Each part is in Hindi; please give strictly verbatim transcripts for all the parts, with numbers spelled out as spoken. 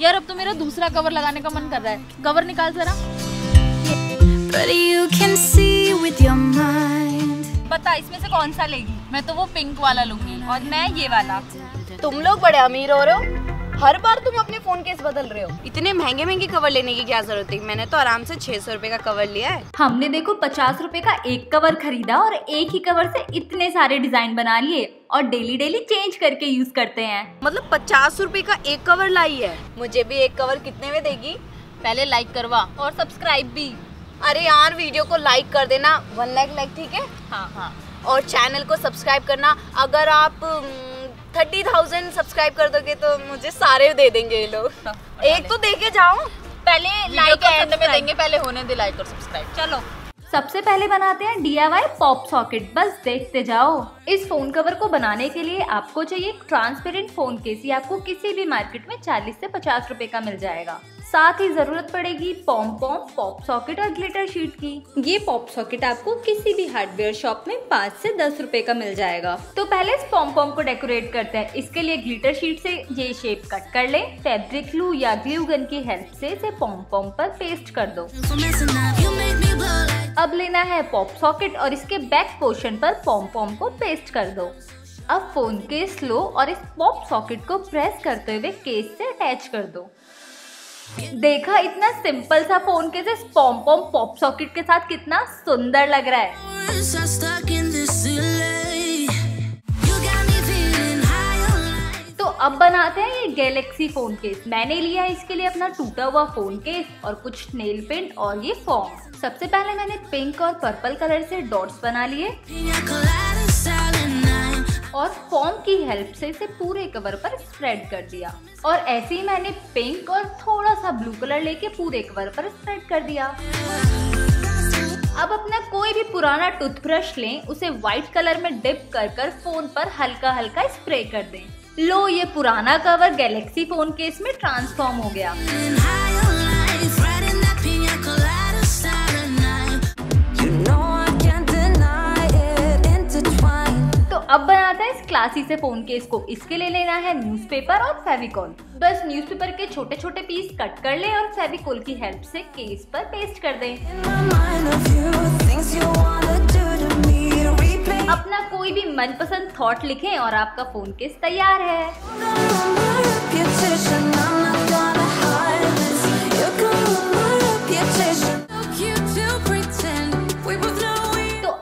यार, अब तो मेरा दूसरा कवर लगाने का मन कर रहा है। कवर निकाल जरा। पता इसमें से कौन सा लेगी? मैं तो वो पिंक वाला लूंगी और मैं ये वाला। तुम लोग बड़े अमीर हो रहे हो, हर बार तुम अपने फोन केस बदल रहे हो। इतने महंगे महंगे कवर लेने की क्या जरूरत है? मैंने तो आराम से छह सौ रूपए का कवर लिया है। हमने देखो पचास रूपए का एक कवर खरीदा और एक ही कवर से इतने सारे डिजाइन बना लिए और डेली डेली चेंज करके यूज करते हैं। मतलब पचास रूपए का एक कवर लाई है। मुझे भी एक कवर कितने में देगी? पहले लाइक करवा और सब्सक्राइब भी। अरे यार, वीडियो को लाइक कर देना, वन लाइक लाइक ठीक है। हाँ हाँ, और चैनल को सब्सक्राइब करना। अगर आप थर्टी थाउजेंड सब्सक्राइब कर दोगे तो मुझे सारे दे देंगे ये लोग। एक तो देके जाओ, पहले लाइक एंड में देंगे, पहले होने दे लाइक और सब्सक्राइब। चलो सबसे पहले बनाते हैं D I Y pop socket. बस देखते जाओ। इस फोन कवर को बनाने के लिए आपको चाहिए ट्रांसपेरेंट फोन केस। ये आपको किसी भी मार्केट में चालीस से पचास रूपए का मिल जाएगा। साथ ही जरूरत पड़ेगी पॉम पॉम, पॉप सॉकेट और ग्लिटर शीट की। ये पॉप सॉकेट आपको किसी भी हार्डवेयर शॉप में पाँच से दस रुपए का मिल जाएगा। तो पहले इस पॉम पॉम को डेकोरेट करते हैं। इसके लिए ग्लिटर शीट से ये शेप कट कर ले, फैब्रिक ग्लू या ग्लू गन की हेल्प से इसे पॉम पॉम पर पेस्ट कर दो। अब लेना है पॉप सॉकेट और इसके बैक पोर्शन पर पॉम पॉम को पेस्ट कर दो। अब फोन केस लो और इस पॉप सॉकेट को प्रेस करते हुए केस से अटैच कर दो। देखा, इतना सिंपल सा फोन केस इस पॉम पॉम पॉप सॉकेट के साथ कितना सुंदर लग रहा है। तो अब बनाते हैं ये गैलेक्सी फोन केस। मैंने लिया है इसके लिए अपना टूटा हुआ फोन केस और कुछ नेल पेंट और ये फॉर्म। सबसे पहले मैंने पिंक और पर्पल कलर से डॉट्स बना लिए और फॉर्म की हेल्प से इसे पूरे कवर पर स्प्रेड कर दिया। और ऐसे ही मैंने पिंक और थोड़ा सा ब्लू कलर लेके पूरे कवर पर स्प्रेड कर दिया। अब अपना कोई भी पुराना टूथब्रश लें, उसे व्हाइट कलर में डिप कर कर फोन पर हल्का हल्का स्प्रे कर दें। लो, ये पुराना कवर गैलेक्सी फोन केस में ट्रांसफॉर्म हो गया। अब बनाता है इस क्लासी से फोन केस को। इसके लिए लेना है न्यूज़पेपर और फेविकॉल। बस न्यूज़पेपर के छोटे छोटे पीस कट कर ले और फेविकॉल की हेल्प से केस पर पेस्ट कर दें। अपना कोई भी मनपसंद थॉट लिखें और आपका फोन केस तैयार है।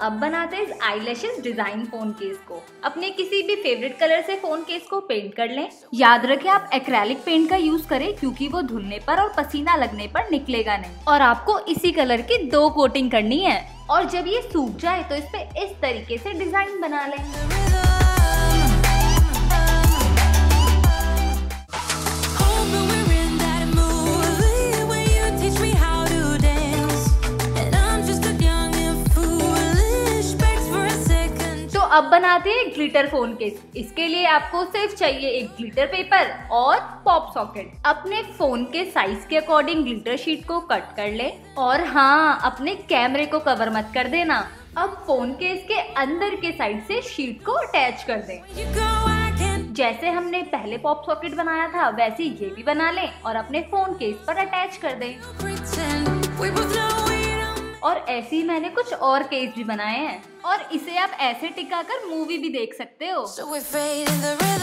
अब बनाते हैं इस आईलैशेस डिजाइन फोन केस को। अपने किसी भी फेवरेट कलर से फोन केस को पेंट कर लें। याद रखें आप एक्रेलिक पेंट का यूज करें क्योंकि वो धुलने पर और पसीना लगने पर निकलेगा नहीं। और आपको इसी कलर की दो कोटिंग करनी है और जब ये सूख जाए तो इस पे इस तरीके से डिजाइन बना लें। अब बनाते हैं ग्लिटर फोन केस। इसके लिए आपको सिर्फ चाहिए एक ग्लिटर पेपर और पॉप सॉकेट। अपने फोन के साइज के अकॉर्डिंग ग्लिटर शीट को कट कर ले और हाँ, अपने कैमरे को कवर मत कर देना। अब फोन केस के अंदर के साइड से शीट को अटैच कर दें। जैसे हमने पहले पॉप सॉकेट बनाया था वैसे ये भी बना लें और अपने फोन केस पर अटैच कर दें। और ऐसे ही मैंने कुछ और केस भी बनाए हैं और इसे आप ऐसे टिका कर मूवी भी देख सकते हो। so we fade in the rhythm.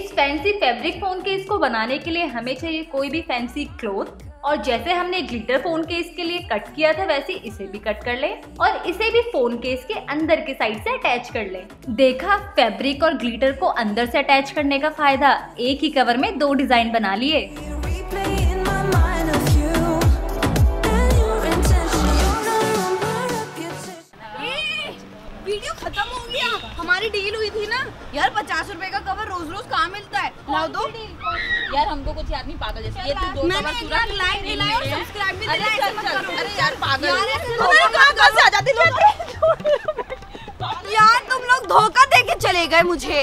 इस फैंसी फैब्रिक फोन केस को बनाने के लिए हमें चाहिए कोई भी फैंसी क्लोथ। और जैसे हमने ग्लिटर फोन केस के लिए कट किया था वैसे इसे भी कट कर ले और इसे भी फोन केस के अंदर के साइड से अटैच कर ले। देखा, फैब्रिक और ग्लिटर को अंदर से अटैच करने का फायदा, एक ही कवर में दो डिजाइन बना लिए। वीडियो खत्म हो गया। हमारी डील हुई थी ना यार, पचास रूपए का कवर रोज रोज कहाँ मिलता है। लाओ दो यार, हमको कुछ याद नहीं। पागल जैसे ये तू दो कवर पूरा लाइक दिलाए और सब्सक्राइब भी दिलाए। अरे यार पागल, तुम्हारे कहाँ से आ जाते लोग। यार तुम लोग धोखा देके चले गए मुझे।